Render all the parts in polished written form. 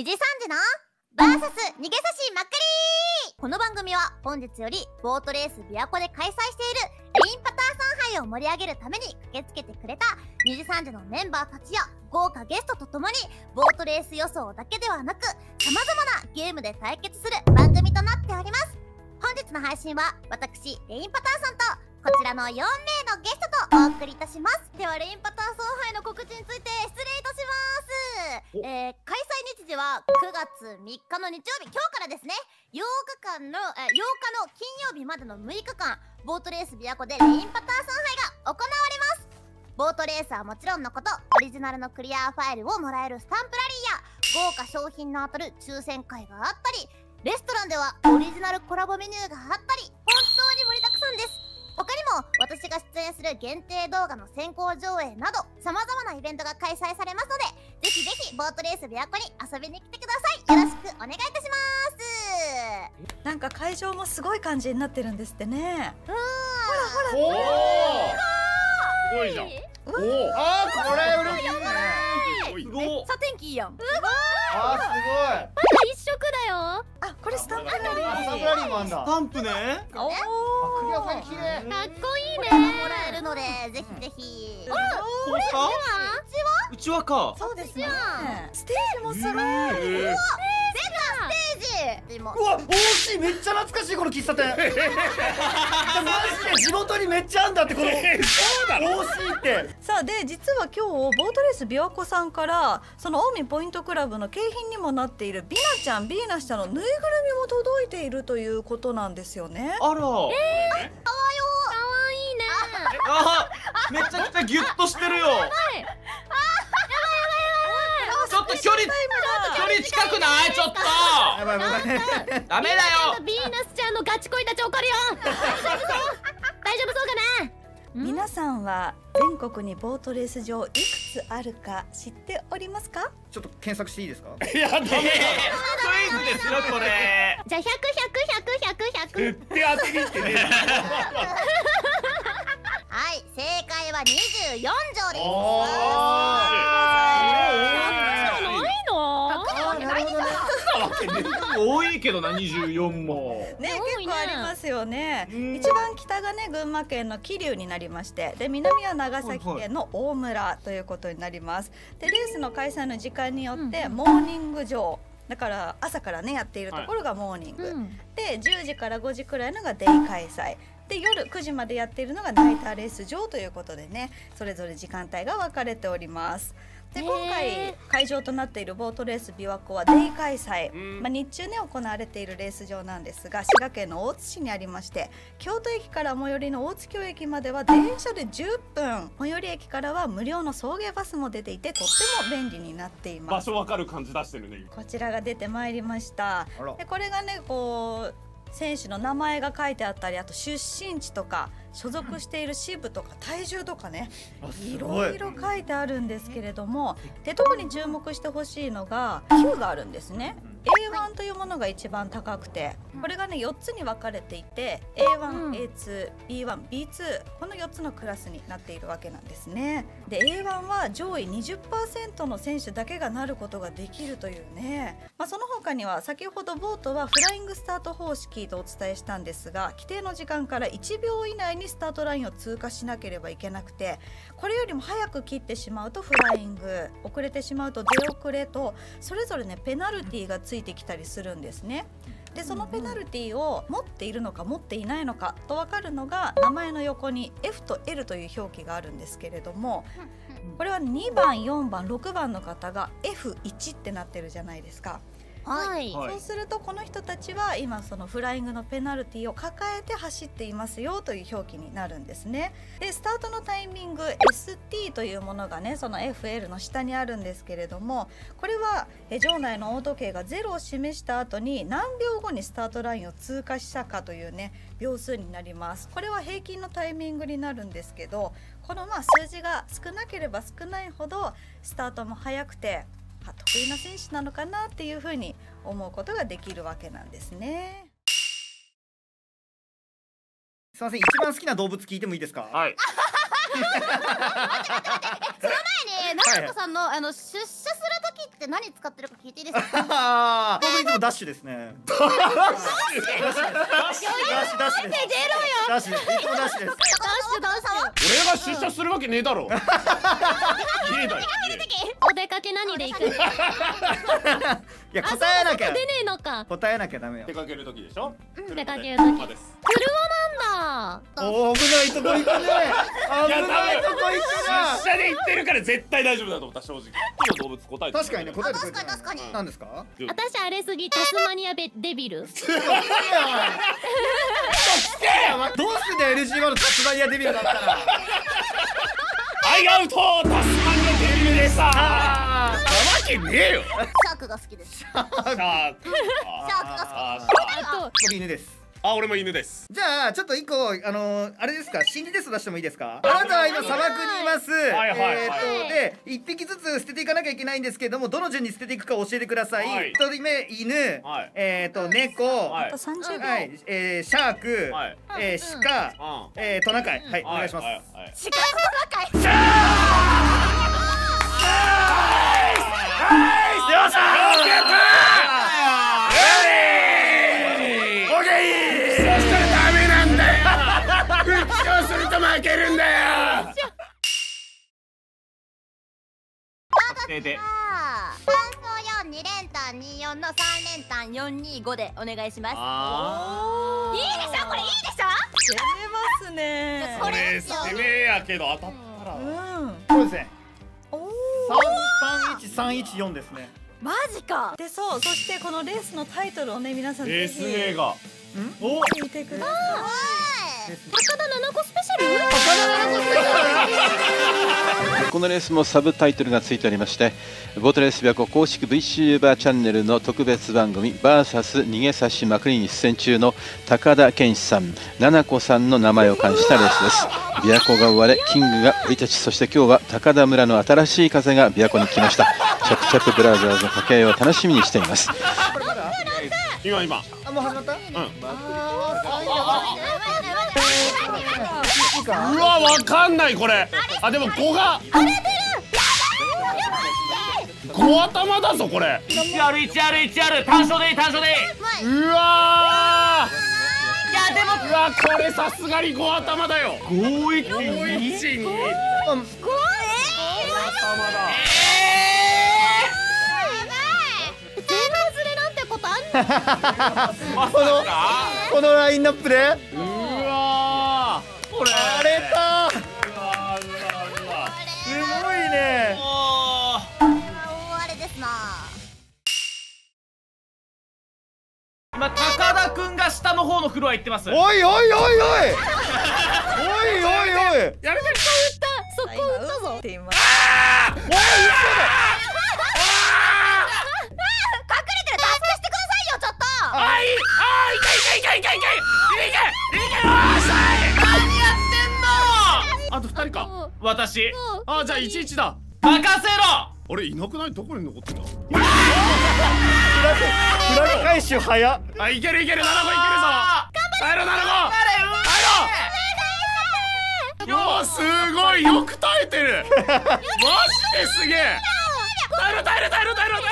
2時3時のバーサス逃げ差しまくり。この番組は本日よりボートレース琵琶湖で開催しているレインパターン杯を盛り上げるために駆けつけてくれた2時3時のメンバーたちや豪華ゲストとともに、ボートレース予想だけではなく様々なゲームで対決する番組となっております。本日の配信は私レインパターンさんとこちらの4名のゲストとお送りいたします。ではレインパターン総杯の告知について失礼いたします、開催日時は9月3日の日曜日、今日からですね、8日の金曜日までの6日間ボートレース琵琶湖でレインパターン総杯が行われます。ボートレースはもちろんのこと、オリジナルのクリアファイルをもらえるスタンプラリーや豪華商品の当たる抽選会があったり、レストランではオリジナルコラボメニューがあったり、本当に盛りだくさんです。他にも私が出演する限定動画の先行上映など様々なイベントが開催されますので、ぜひぜひボートレース琵琶湖に遊びに来てください。よろしくお願いいたします。なんか会場もすごい感じになってるんですってね。ほらほら、すごいじゃん。あー、これ嬉しいね。めっちゃ天気いいやん。すごい。あー、すごい。一色だよ。あ、これスタンプラリー。スタンプね。おお。クリアファイル綺麗。かっこいいね。もらえるのでぜひぜひ。あら、これうちわか。そうですね。ステージもすごい。うわ、出たステージ。うわ、大きい。めっちゃ懐かしいこの喫茶店。マジで地元にめっちゃあんだってこの。そうだ。大きいって。さあ、で実は今日ボートレース琵琶湖さんからその近江ポイントクラブの景品にもなっているビナちゃん、ビーナスちゃんのぬいぐるみも届いているということなんですよね。あら、かわいいね。あ、めっちゃくちゃギュッとしてるよ。ちょっと距離近くない？ちょっと。ダメだよ。ビーナスちゃんのガチ恋たち怒るよ。大丈夫そうかな？皆さんは全国にボートレース場いくつあるか知っておりますか？ちょっと検索していいですか？いや、ダメだ。クイズですよこれ。じゃあ100。って当てにしてね。はい、正解は24条です。おー、ないの？多いけどな、24もね、結構ありますよね。一番北がね群馬県の桐生になりまして、で南は長崎県の大村ということになります。でレースの開催の時間によってモーニング場だから朝からねやっているところがモーニング、はい、で10時から5時くらいのがデイ開催で、夜9時までやっているのがナイターレース場ということでね、それぞれ時間帯が分かれております。で今回会場となっているボートレース琵琶湖はデイ開催、まあ、日中ね行われているレース場なんですが、滋賀県の大津市にありまして、京都駅から最寄りの大津京駅までは電車で10分、最寄り駅からは無料の送迎バスも出ていて、とっても便利になっています。場所わかる感じ出してるね。こちらが出てまいりました。でこれがねこう選手の名前が書いてあったり、あと出身地とか所属している支部とか体重とかね、いろいろ書いてあるんですけれども、で特に注目してほしいのが級があるんですね。A1 というものが一番高くて、これがね4つに分かれていて A1A2B1B2 この4つのクラスになっているわけなんですね。で A1 は上位 20% の選手だけがなることができるというね、まあ、その他には先ほどボートはフライングスタート方式とお伝えしたんですが、規定の時間から1秒以内にスタートラインを通過しなければいけなくて、これよりも早く切ってしまうとフライング、遅れてしまうと出遅れと、それぞれねペナルティーがついてきたりするんですね。でそのペナルティを持っているのか持っていないのかと分かるのが、名前の横に F と L という表記があるんですけれども、これは2番4番6番の方が F1 ってなってるじゃないですか。はい、そうするとこの人たちは今そのフライングのペナルティを抱えて走っていますよという表記になるんですね。でスタートのタイミング ST というものがねその FL の下にあるんですけれども、これは場内の大時計が0を示した後に何秒後にスタートラインを通過したかというね秒数になります。これは平均のタイミングになるんですけど、このまあ数字が少なければ少ないほどスタートも早くて得意な選手なのかなっていうふうに思うことができるわけなんですね。すみません、一番好きな動物聞いてもいいですか？はい。待って待って待って、その前にナナコさんの出社する時キって何使ってるか聞いていいですか？僕いつもダッシュですね。ダッシュ。ダッシュ。いつもダッシュです。俺が出社するわけねえだろ。お出かけ何で行く？いや答えなきゃ。出ねえのか。答えなきゃダメよ。出かける時でしょ？出かける時。車なんだ。おお危ないとこ行くね。危ないとこ行くな。出社で行ってるから絶対大丈夫だと思った正直。動物答えて。確かにね答えてくれて。確かに何ですか？私あれすぎタスマニアデビル。どうすんだよ LG1 のタスマニアデビルだったら。アイアウトタスマニアデビルでした。なわけねえよ。シャークが好きです。シャーク。シャークが好き。僕犬です。あ、俺も犬です。じゃあちょっと一個あれですか、心理テスト出してもいいですか？あなたは今砂漠にいます。で一匹ずつ捨てていかなきゃいけないんですけども、どの順に捨てていくか教えてください。一人目犬、猫、シャーク、シカ、トナカイ。はいお願いします。シカトナカイ。はいよっしゃー。負けるんだよ。確定354、2連単24の3連単425でお願いします。いいでしょこれ、いいでしょ。攻めますね。これ攻めやけど当たったら。そうですね。31314ですね。マジか。でそう、そしてこのレースのタイトルをね皆さんぜひ聞いてください。このレースもサブタイトルがついておりまして、ボートレースびわこ公式 VTuber チャンネルの特別番組「VS 逃げ差しまくり」に出演中の高田健志さん、七子さんの名前を冠したレースです。びわこが生まれ、キングが生い立ち、そして今日は高田村の新しい風がびわこに来ました。チャプチャプブラザーズの掛け合いを楽しみにしています。今あ、もう始まった。うわ、わかんないこれ。あ、でも5が5頭だぞこれ。1R1R1R 単勝でいい、単勝でいい。うわー、いやでもうわこれさすがに5頭だよ。5112 5頭だ。このラインナップでうわーこれあれたーすごいね。大荒れですな。今高田くんが下の方のフロア行ってます。おいおいおいおいおいおいおいおいやめて、そこ打ったぞ。あーおい、嘘だ。あと2人か。私あ、じゃあ11だ。任せろ。あれいなくない？どこに残ってた？裏の回収早っ。あ、いけるいける、7個いけるぞ。入ろう7個。入ろう。すごいよく耐えてる。マジですげえ。耐えろ耐えろ耐えろ耐えろ耐えろ耐えろ。頑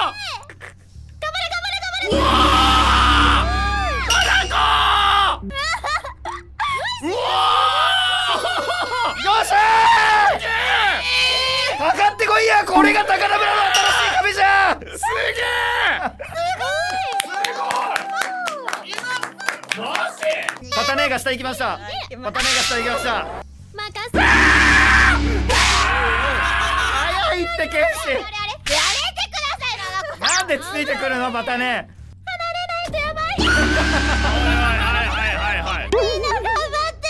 張れ頑張れ頑張れ。うわー！7個！うわ！かかってこいや、これが高田村の新しい壁じゃん。すげえ。すごい。マジ。パタネーが下行きました。パタネーが下行きました。任せ。早いってケンシ。やめてくださいな。なんでついてくるのパタネー。離れないとやばい。はいはいはいはいはい。みんな頑張って。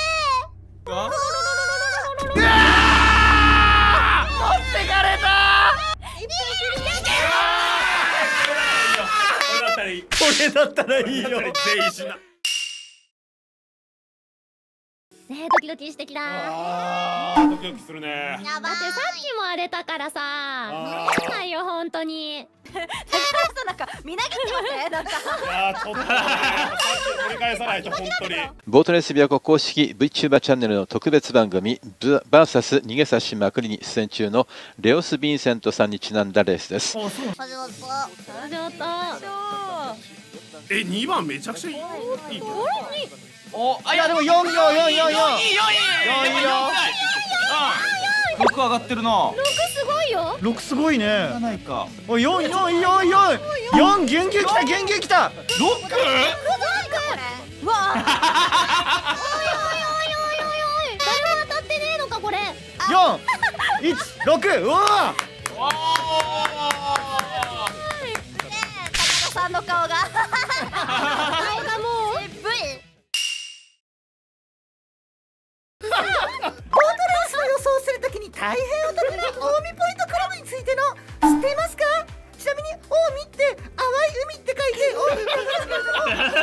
これだったらいいよ。全員死んだ。ねえ、ドキドキしてきた。ドキドキするね。だってさっきも荒れたからさ。見えないよ本当に。ボートレース琵琶湖公式 VTuber チャンネルの特別番組「VS 逃げ差しまくり」に出演中のレオス・ヴィンセントさんにちなんだレースです。え、2番めちゃくちゃいい。あ、いやでも444446上がってるな。6すごいね。おい4ギュンギュンきた、ギュンギュンきた。6？ わあ。おい誰も当たってねえのかこれ。416。うわ。高田さんの顔が。顔がもう。大変お得な近江ポイントクラブについての知っていますか？ちなみに近江って淡い海って書い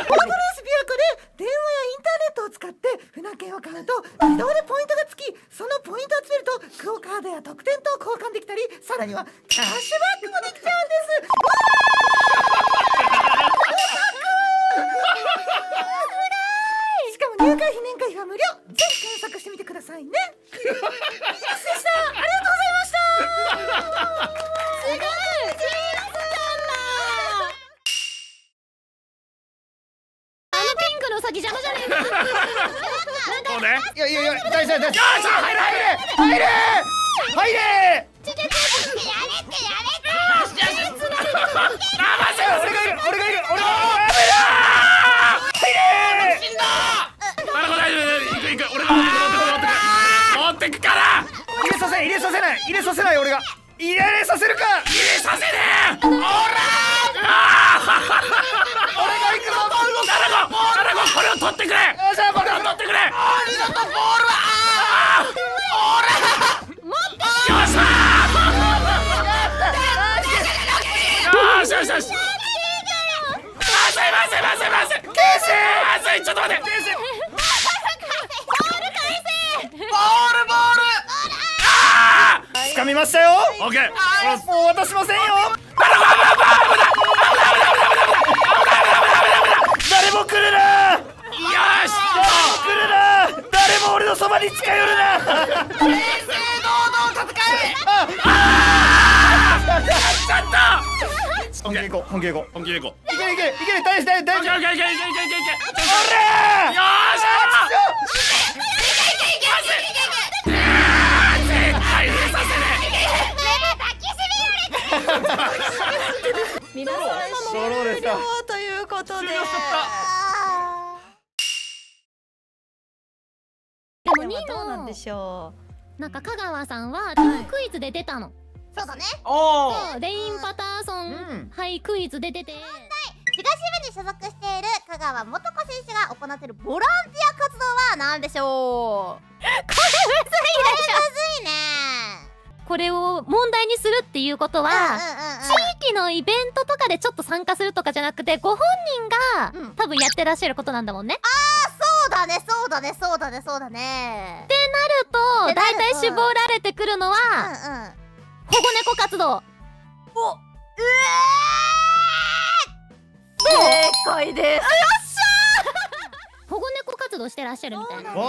て近江ポイントですけれども、ボートレース琵琶湖で電話やインターネットを使って船券を買うと自動でポイントがつき、そのポイントを集めるとクオカードや特典と交換できたり、さらにはキャッシュバックもできちゃうんです。しかも入会費年会費は無料。ぜひ検索してみてくださいね。皆さんのも終了ということで、でもどうなんでしょう。なんか香川さんはクイズで出たの。そうだね。レインパターソン杯クイズで出て、東部に所属している香川素子選手が行っているボランティア活動は何でしょう。これむずいね。これを問題にするっていうことは、地域のイベントとかでちょっと参加するとかじゃなくて、ご本人が多分やってらっしゃることなんだもんね。ああ、そうだねそうだねそうだねそうだね。ってなると大体絞られてくるのは保護猫活動。お、正解です。よっしゃー。保護猫活動してらっしゃるみたいな。そう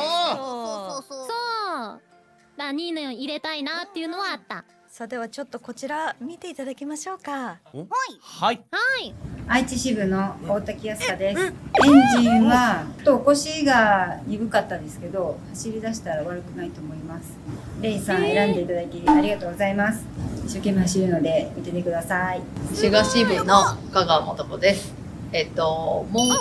2位の入れたいなっていうのはあった。さあ、ではちょっとこちら見ていただきましょうか。はい。愛知支部の大滝安香です。エンジンはちょっと起こしが鈍かったんですけど、走り出したら悪くないと思います。レイさん選んでいただきありがとうございます。一生懸命走るので見ててください。東支部の香川素子です。モンター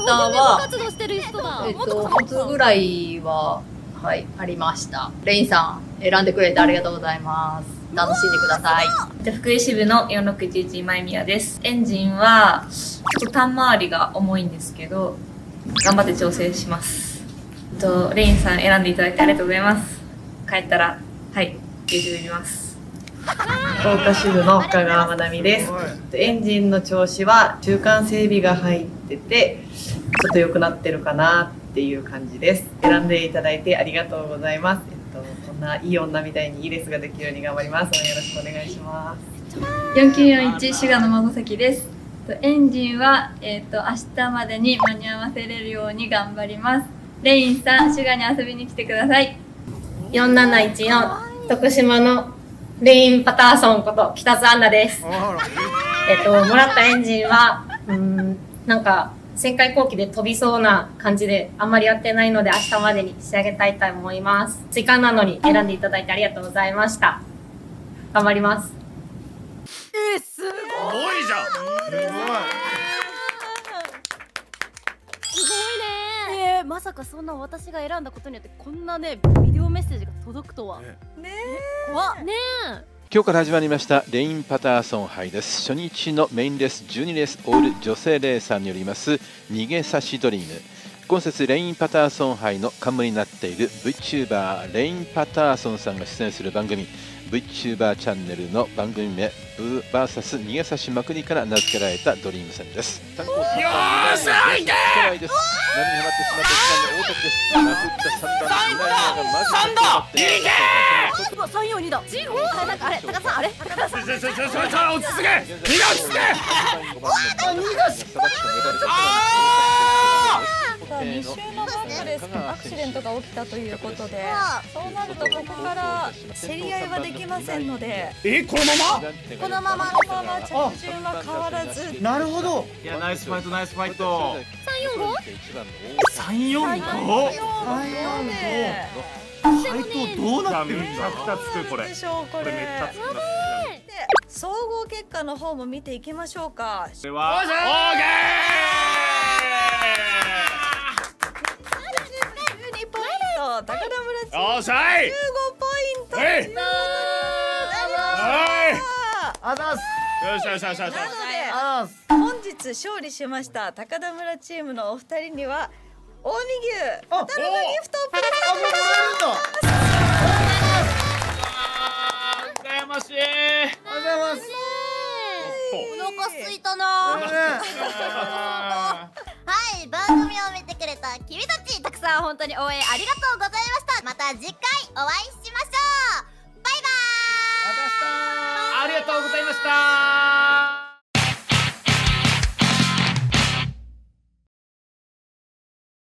は4つぐらいはありました。レイさん。選んでくれてありがとうございます。楽しんでください。じゃ福井支部の4611今井美也です。エンジンはちょっと単回りが重いんですけど、頑張って調整します。レインさん選んでいただいてありがとうございます。帰ったらYouTube見ます。福岡支部の香川まなみです。エンジンの調子は中間整備が入ってて、ちょっと良くなってるかなっていう感じです。選んでいただいてありがとうございます。こんないい女みたいにいいレースができるように頑張ります。よろしくお願いします。4941滋賀の孫崎です。エンジンは、明日までに間に合わせれるように頑張ります。レインさん、滋賀に遊びに来てください。4714徳島のレインパターソンこと北津アンナです。もらったエンジンはなんか旋回後期で飛びそうな感じであんまりやってないので、明日までに仕上げたいと思います。時間なのに選んでいただいてありがとうございました。頑張ります。すごいじゃん。すごいね。まさかそんな私が選んだことによってこんなねビデオメッセージが届くとは。今日から始まりましたレインパターソン杯です。初日のメインレース12レースオール女性レーサーによります逃げ差しドリーム、今節レインパターソン杯の冠になっている VTuber レインパターソンさんが出演する番組 VTuber チャンネルの番組名「VS 逃げ差しまくり」から名付けられたドリーム戦です。よーしあいてー、波にはまってしまった時間の大得です。殴った3段、いけー342だジンホーなんかあれ、高田さんあれ高田さん落ち着け、逃がして2週のバックでアクシデントが起きたということで、そうなるとここから競り合いはできませんので、このまま着順は変わらず。なるほど。いやナイスファイトナイスファイト。345。最高どうなってるんだ。これめっちゃつくな。総合結果の方も見ていきましょうか。これはオーケー。高田村チーム15ポイント。なので本日勝利しました高田村チームのお二人には近江牛豚のギフトをプレゼントします。羨ましい。おはようございます。お腹すいたな。はい、番組を見てくれた君たち、たくさん本当に応援ありがとうございました。また次回お会いしましょう。バイバーイ。ありがとうございました。